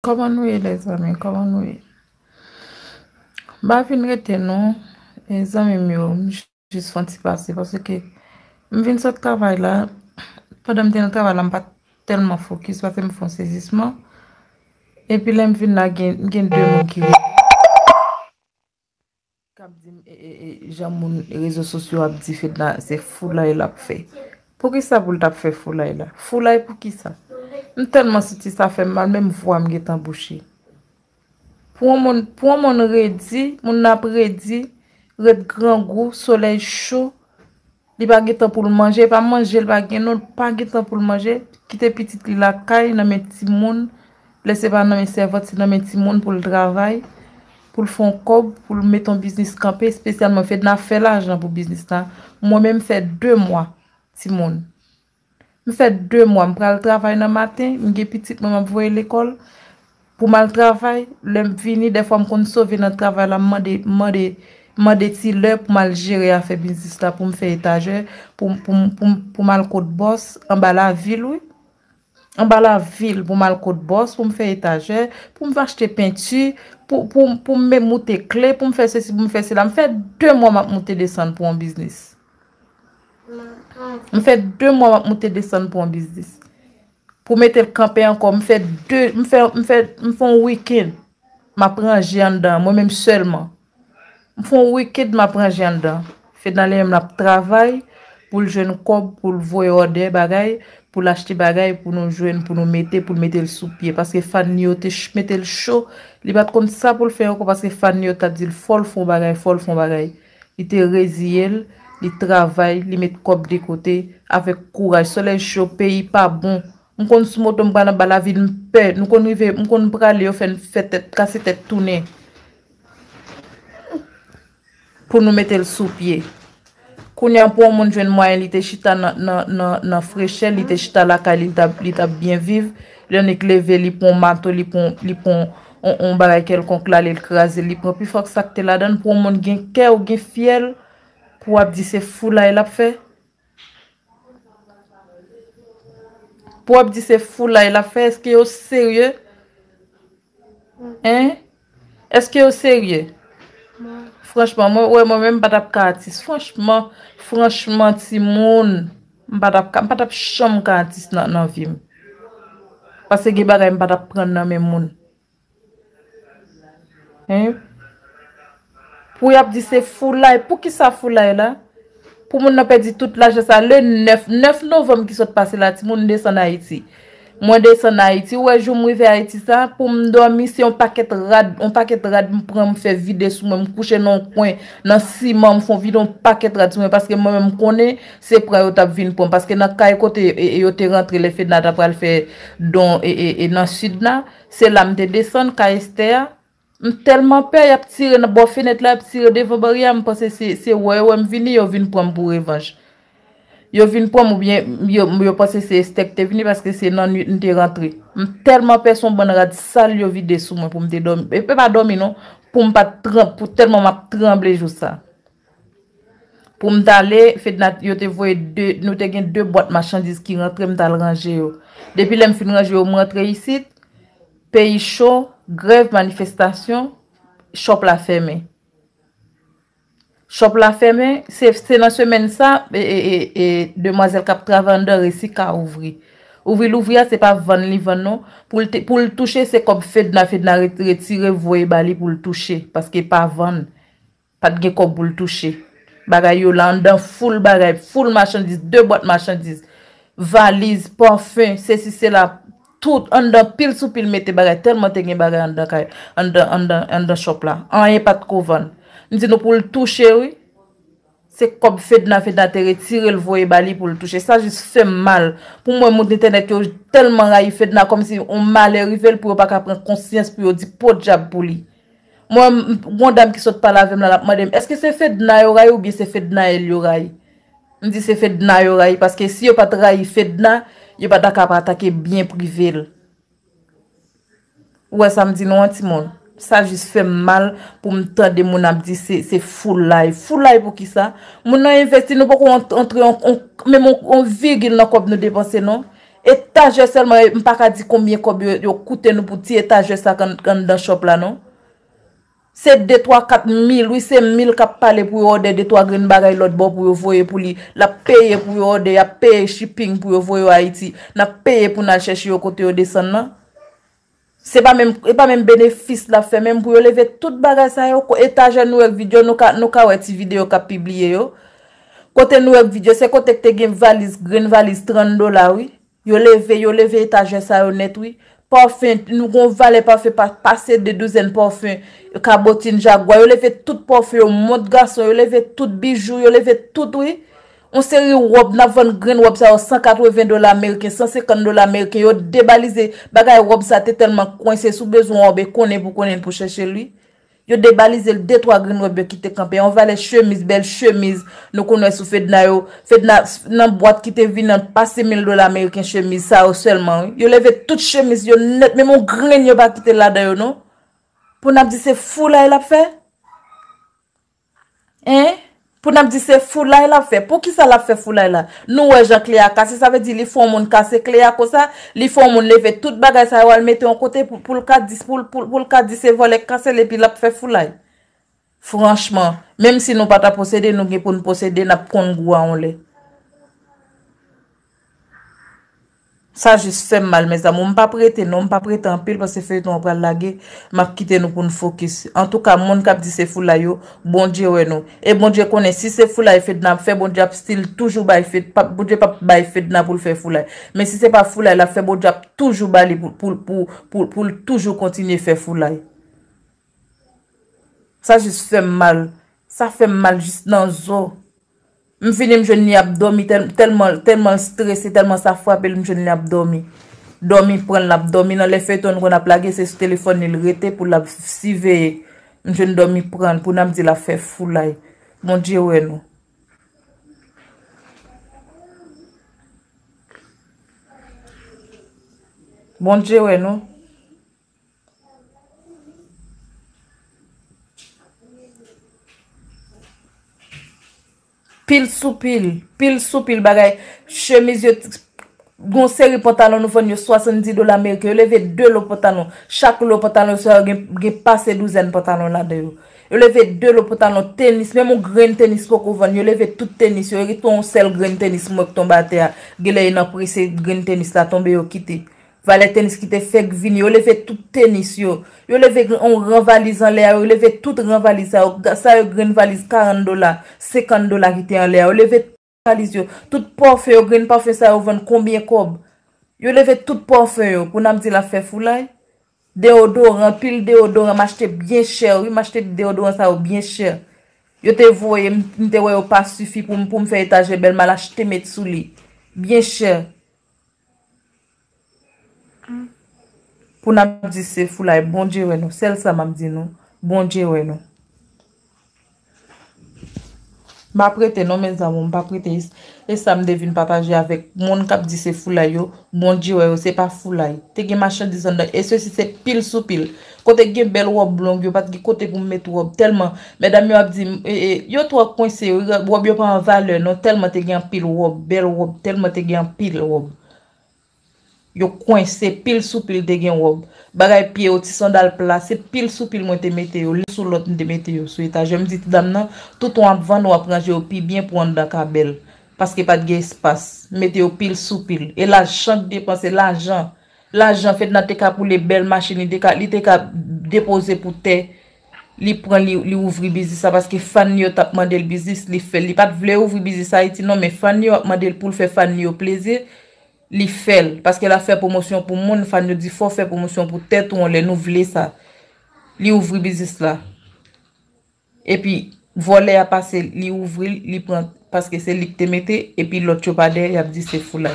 Comment oui les amis, comment oui. Bah finirete non, les amis mio, je suis senti passer parce que me vinn ce travail là, pendant me dans travail là, me pas tellement focus parce que me font saisissement. Et puis là me vinn là gagne deux mots qui cap dit j'en mon réseaux sociaux a dit fait là, c'est fou là il a fait. Pour qui ça vous le t'a fait fou là il a? Fou là pour qui ça? Tellement si ça fait mal, même voix me est embouchée. Pour mon redit, mon après-dit, red grand goût, soleil chaud, il pas temps pour le manger, pas manger, pas temps pour le manger, quitter petite la caille, dans mes petits monde, laisser pas dans mes servantes, dans mes petits monde pour le travail, pour le fond cob, pour le mettre en business campé, spécialement fait n'a fait l'argent pour business là. Moi-même fait 2 mois, petit monde. Je fais 2 mois, je prends le travail le matin, je suis petite, je vais l'école. Pour mal travail, je finis, des fois, je sauve dans le travail, je me pour mal gérer à faire business là, pour me faire étagère, pour mal code boss, en bas la ville, oui. En bas la ville, pour mal code boss, pour me faire étagère, pour me acheter peinture, pour me monter clé, pour me faire ceci, pour me faire cela. Je fais 2 mois, je monter descendre pour un business. Je fais 2 mois pour monter descendre pour un business. Pour mettre le campé encore, je fais un week-end. Je prends un géant dedans, moi-même seulement. Je fais un week-end, je prends un géant dedans. Je fais dans le travail pour le jeune corps, pour le voyer des bagailles, pour l'acheter des bagailles, pour nous jouer, pour le mettre sous pied. Parce que Fanny, je mets le chaud. Il va comme ça pour le faire encore parce que Fanny, tu as dit, folle font bagaille. Il était résilient. Il travaille, il met cop de côté avec courage. Soleil chaud, pays pas bon. On consomme moto, on prend la ville, on paie. Nous convivons, on compte aller, on fait tête, casser tête tourner pour nous mettre le sous pied. Quand il y a un bon monde jeune moyen, il était chita dans fraîcheur, il était chita la qualité, il était bien vivre. Il en est levé, il prend manteau, il prend on balaye quelconque là, il crase, il prend plus fort que ça que la donne pour monde gain cœur ou gain fiel. Pour dire c'est fou là il a fait. Pour dire c'est fou là il a fait. Est-ce qu'il est au sérieux? Hein? Est-ce qu'il est au sérieux? Franchement, moi-même, pas d'artiste. Franchement, Timon, pas d'artiste qu'artiste dans la vie. Parce que je pas d'apprendre dans mes monde. Hein? Pour y a dit c'est fou là, pour qui ça fou là? Pour mon perdre toute l'argent ça le 9 novembre qui s'est passé là, tout monde descend en Haïti. Moi descend en Haïti, ouais, je me vais à Haïti ça pour me dormir si on paquet rad me prend me faire vider sous moi, me coucher dans un coin, dans ciment me font vider un paquet rad sous moi parce que moi même connais c'est prêt au tap vinn pour parce que dans caille côté yo te rentré les FEDNAELLE après le faire don et dans sud là, c'est là me descendre caille Esther. Tellement peur, il y a tiré dans la fenêtre, il a tiré devant barrière, je pense que c'est ouais, je vini, je viens prendre pour revanche. Je viens prendre ou bien, je pense que c'est steak qui est venu parce que c'est non, je suis rentré. Tellement peur, son bon rad sale, je vide sous moi pour me dormir. Je ne peux pas dormir, non, pour me pas pour tellement me trembler, je ça. Pour me aller, je te vois nous avons 2 boîtes de marchandises qui rentrent, je me ranger. Depuis que je suis rangé, je rentre ici, pays chaud. Grève, manifestation, shop la fermé. Shop la fermé, c'est dans semaine ça, et demoiselle Cap Travandeur ici qui a ouvert. Ouvrir, c'est pas vendre, non. Pour le toucher, c'est comme fait de la retirer, voyer bali pour le toucher. Parce que pas vendre, pas de comme pour le toucher. Bagay yo là, dans full bagay, full marchandise, 2 boîtes marchandises, valise, parfum, c'est là. Tout en dans pile sous pile mette bagay tellement te gen bagay en dans shop là en y pas de couvent nous disons pour le toucher oui c'est comme fait de te retirer le voyer bali pour le toucher ça juste fait mal pour moi mon internet tellement raï fait na comme si on mal arrivé pour pas prendre conscience pour dire pour diable pour lui moi mon dame qui saute pas la même là madame est-ce que c'est fait na raï ou bien c'est fait na el raï me dit c'est fait na raï parce que si yo pas raï fait na il n'y a pas d'attaquer bien privé. Ouais, ça me dit non, Timon. Ça juste fait mal pour me tendre mon abdi. C'est full life. Full life pour qui ça? Mon investi, nous ne pouvons pas entrer en virgule dans le nous dépenser, non? étage seulement, je pas dire combien de coûte nous pour petit étage ça quand dans shop là non. C'est 2 3 4 000, oui c'est 1000 qui parler pour order 2 3 green bagaille l'autre bord pour voyer pour lui, la payer pour order, la payer shipping pour voyer Haïti, n'a payer pour na chercher au côté descendre non. C'est pas même bénéfice la fait même pour lever toute bagaille ça au étage nous avec vidéo nous ka ouais ti vidéo ka publier yo. Côté nous avec vidéo c'est côté que tu gain valise green valise $30 oui. Yo levé étagère ça yo net oui. Parfum nous gon valet parfum passer de douzaine parfum cabotine jaguar yo levé tout parfum au monde garçon yo levé tout bijoux yo levé tout oui. On série robe n'a vendre green robe ça $180 américain $150 américain yo débalisé bagay robe ça t'es tellement coincé sous besoin robe connaît pour chercher lui. Yo débalisé le 2-3 green robe qui te campé on va les chemises belles chemises nous connais sous Fedna nan boîte qui te vient passer $1000 américain chemise ça seulement yo levé toute chemise yo net même mon green yo pas quitter là dedans non pour n'a dire c'est fou là il a fait hein pour n'a dire c'est fou là il a fait pour qui ça l'a fait fou là là nous ouais Jean Cléa casser ça veut dire il faut mon casser Cléa comme ça il faut mon lever toute bagage ça va le mettre en côté pour le cas 10 pour le cas 10 c'est voler casser et puis l'a fait fou là franchement même si nous pas ta posséder nous gain pour nous posséder n'a prendre goût en lait ça juste fait mal mes amis on pas prêter en pile parce que feuilleton on va laguer m'a quitter nous pour nous focus en tout cas monde qui dit c'est fou là yo bon Dieu ouais nous et bon Dieu connaît si c'est fou là il fait n'a fait bon Dieu style toujours bail fait pas bon Dieu pas bail fait n'a pour le faire fou là mais si c'est pas fou là il a fait bon Dieu toujours bail pour toujours continuer faire fou là ça juste fait mal ça fait mal juste dans zo. Je finis, je n'ai abdomi tellement stressé, tellement ça frappe, je n'ai abdomi. Dormi, prendre l'abdomi dans les feuilletons qu'on a plagué, c'est ce téléphone, il rete pour la siver. Je ne dormi prendre, pour nous dire la fait fou là. Mon Dieu, ouais, non. Mon Dieu, ouais, non. Pile sous pile bagay chemise yo gon série pantalon nous vend yo $70 américain yo levé 2 lot pantalon chaque lot pantalon ça gen passé douzaine pantalon là dedans yo levé 2 lot pantalon tennis même un green tennis qu'on vend yo levé tout tennis yo ton seul green tennis moi tombe à terre gelé nan pressé green tennis là tombé yo quitté valet tennis qui te fait vini yo levé tout tennis yo levé on renvalise en l'air yo levé tout renvalise ça yo green valise $40 $50 qui était en l'air yo levé valise yo tout parfait yo green parfait ça yo vend combien cob yo levé tout parfait yo pour n'am dire la fait foulay déodorant pile déodorant m'acheter bien cher oui m'acheter déodorant ça bien cher yo te voyé m'te voyé pas suffit pour me faire étager belle mal acheter mettre sous lit bien cher. Pour nous dire c'est fou là, bon Dieu ouais nous, celle ça m'a dit non, bon Dieu ouais nous. M'a prêté non mes amis, m'a prêté et ça me devine partager avec mon cap dit c'est fou là yo, bon Dieu ouais c'est pas fou là. T'es gain machin disant et ceci c'est pile sous pile. Côté gain belle robe blonde yo pas de côté pour mettre robe tellement mesdames yo dit yo trop coincé robe yo pas en valeur non tellement t'es gain pile robe belle robe tellement t'es gain pile robe. Yo coincé pile sous pile de gen robe bagay pied ou ti sandal placé pile sous pile moi te mette yo sous l'autre de mette yo sous étage me dit dame nan tout on vendre ou prendre au pi bien prendre dans cabelle parce que pas de espace mette au pile sous pile et l'argent dépenser l'argent fait dans te ka pour les belles machines de ka li te ka déposer pour terre li prend li ouvri business ça parce que fan yo t'a mandé le business li fait li pas vle ouvri business Haïti non mais fan yo mandé pour le faire fan yo plaisir li fait parce qu'elle a fait promotion pour mon fan dit faut faire promotion pour tête on les nouveler ça li ouvri business là et puis voler a passé li ouvri li prend parce que c'est li te mettait et puis l'autre pas derrière il a dit c'est fou là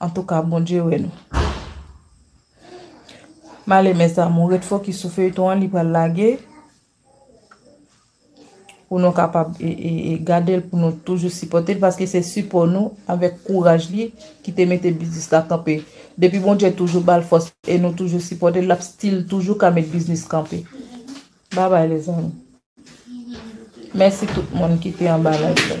en tout cas bon Dieu ouais nous malé mes amours red fois qui souffre ton li pas laguer pour nous capable et garder pour nous toujours supporter parce que c'est support nous avec courage li qui te mettait business là camper depuis bon Dieu toujours bal force et nous toujours supporter la style toujours qu'à mettre business camper bye bye les amis merci tout le monde qui était en bas là.